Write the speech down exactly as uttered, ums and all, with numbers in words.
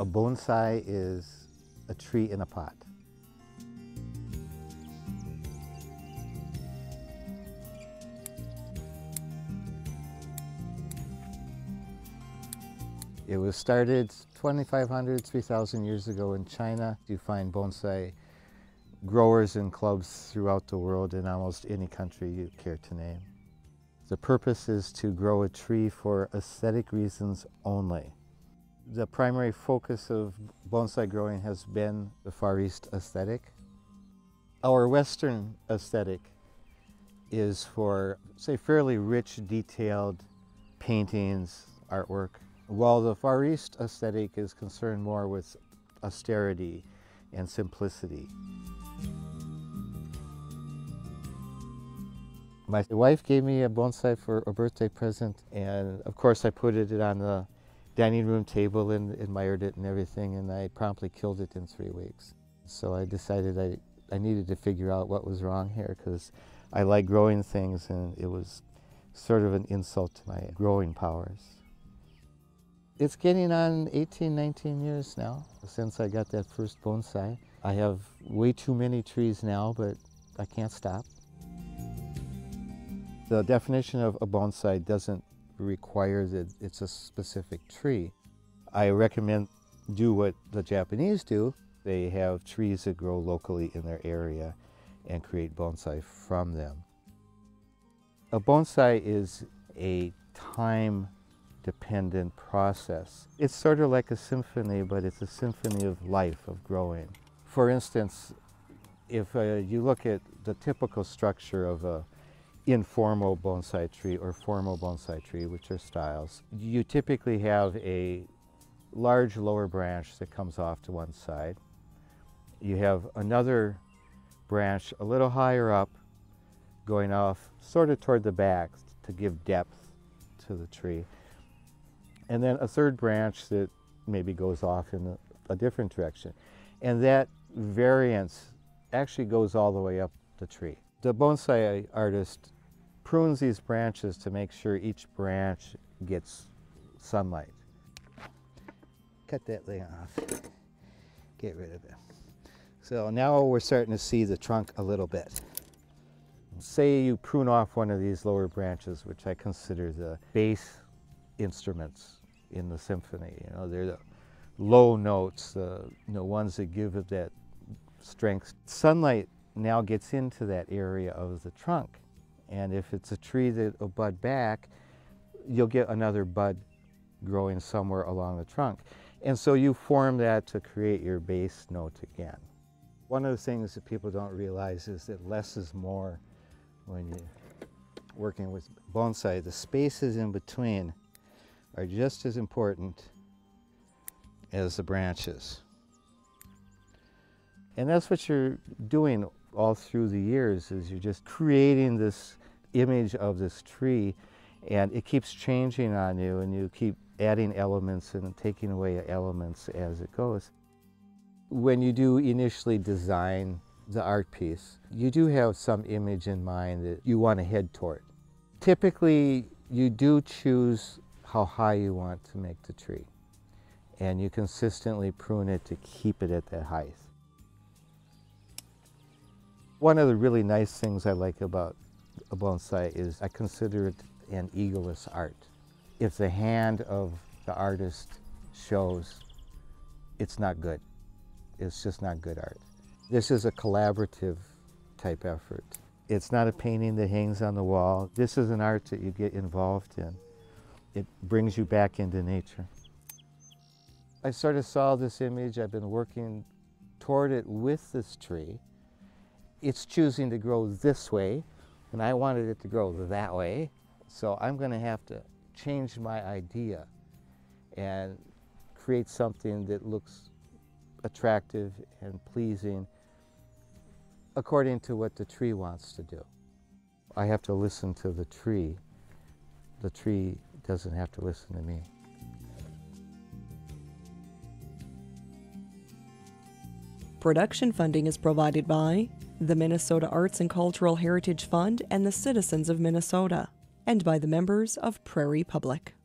A bonsai is a tree in a pot. It was started twenty-five hundred, three thousand years ago in China. You find bonsai growers and clubs throughout the world in almost any country you care to name. The purpose is to grow a tree for aesthetic reasons only. The primary focus of bonsai growing has been the Far East aesthetic. Our Western aesthetic is for, say, fairly rich, detailed paintings, artwork, while the Far East aesthetic is concerned more with austerity and simplicity. My wife gave me a bonsai for a birthday present, and of course I put it on the dining room table and admired it and everything, and I promptly killed it in three weeks. So I decided I, I needed to figure out what was wrong here, because I like growing things and it was sort of an insult to my growing powers. It's getting on eighteen, nineteen years now since I got that first bonsai. I have way too many trees now, but I can't stop. The definition of a bonsai doesn't require that it's a specific tree. I recommend do what the Japanese do. They have trees that grow locally in their area and create bonsai from them. A bonsai is a time dependent process. It's sort of like a symphony, but it's a symphony of life, of growing. For instance, if uh, you look at the typical structure of an informal bonsai tree or formal bonsai tree, which are styles, you typically have a large lower branch that comes off to one side. You have another branch a little higher up going off sort of toward the back to give depth to the tree. And then a third branch that maybe goes off in a, a different direction. And that variance actually goes all the way up the tree. The bonsai artist prunes these branches to make sure each branch gets sunlight. Cut that thing off, get rid of it. So now we're starting to see the trunk a little bit. Say you prune off one of these lower branches, which I consider the base instruments in the symphony. You know, they're the low notes, the you know, ones that give it that strength. Sunlight now gets into that area of the trunk, and if it's a tree that will bud back, you'll get another bud growing somewhere along the trunk, and so you form that to create your bass note again. One of the things that people don't realize is that less is more when you're working with bonsai. The spaces in between are just as important as the branches. And that's what you're doing all through the years, is you're just creating this image of this tree, and it keeps changing on you, and you keep adding elements and taking away elements as it goes. When you do initially design the art piece, you do have some image in mind that you want to head toward. Typically, you do choose how high you want to make the tree, and you consistently prune it to keep it at that height. One of the really nice things I like about a bonsai is I consider it an egoless art. If the hand of the artist shows, it's not good. It's just not good art. This is a collaborative type effort. It's not a painting that hangs on the wall. This is an art that you get involved in. It brings you back into nature. I sort of saw this image. I've been working toward it with this tree. It's choosing to grow this way, and I wanted it to grow that way. So I'm going to have to change my idea and create something that looks attractive and pleasing according to what the tree wants to do. I have to listen to the tree. The tree doesn't have to listen to me. Production funding is provided by the Minnesota Arts and Cultural Heritage Fund and the Citizens of Minnesota, and by the members of Prairie Public.